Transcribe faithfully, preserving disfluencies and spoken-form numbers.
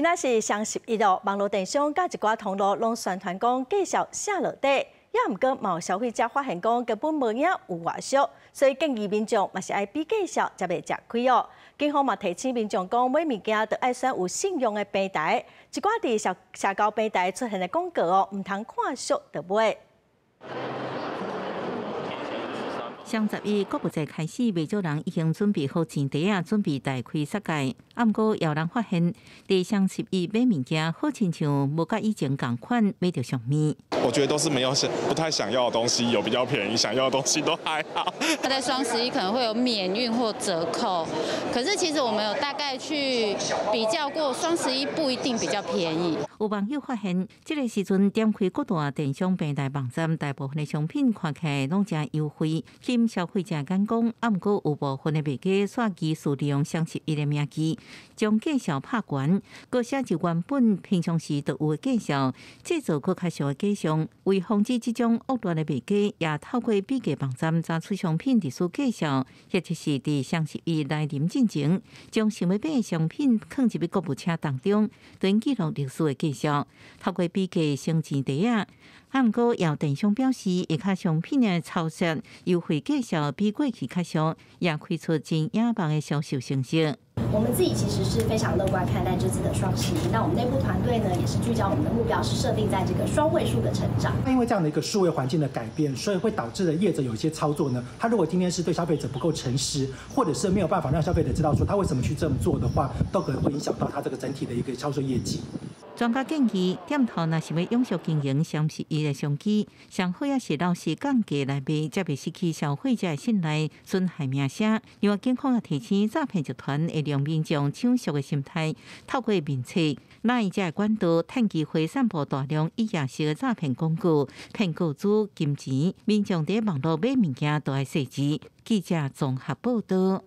今仔是双十一咯，网络电商甲一寡通路拢宣传讲介绍下落地，也毋过冇消费者发现讲根本无影有外销，所以建议民众嘛是爱比介绍才袂食亏哦。警方嘛提醒民众讲买物件都爱选有信用的平台，一寡伫社社交平台出现的广告哦，唔通看俗就买。 双十一购物节开始，未少人已经准备好钱袋啊，准备大开杀戒。啊，毋过有人发现，伫双十一买物件，好亲像无甲以前同款买到上面。我觉得都是没有想不太想要的东西，有比较便宜，想要的东西都还好。它在双十一可能会有免运或折扣，可是其实我们有大概去比较过，双十一不一定比较便宜。有网友发现，这个时阵点开各大电商平台网站，大部分的商品看起来拢真优惠。 消费者眼光，啊，毋过有部分的卖家煞技术利用双十一的名义，将介绍拍悬，搁写就原本平常时就有介绍，制造搁较俗的假象。为防止这种恶劣的卖家，也透过比价网站查出商品历史介绍，或者是伫双十一来临进前，将想要买的商品放入购物车当中，等记录历史的介绍，透过比价省钱袋啊。 啊，毋过有电商表示，会较商品的超市优惠介绍比过去较少，也开出真野蛮的销售成绩。我们自己其实是非常乐观看待这次的双十一。那我们内部团队呢，也是聚焦我们的目标是设定在这个双位数的成长。因为这样的一个数位环境的改变，所以会导致了业者有一些操作呢，他如果今天是对消费者不够诚实，或者是没有办法让消费者知道说他为什么去这么做的话，都可能会影响到他这个整体的一个销售业绩。 专家建议，店头若是要永续经营，双十一的商机，上好也是老实降价来卖，才袂失去消费者的信赖，损害名声。另外，警方也提醒诈骗集团会利用民众抢俗的心态，透过面册、赖这管道，趁机会散布大量以夜市的诈骗广告，骗购主金钱。民众在网络买物件都要细致。记者综合报道。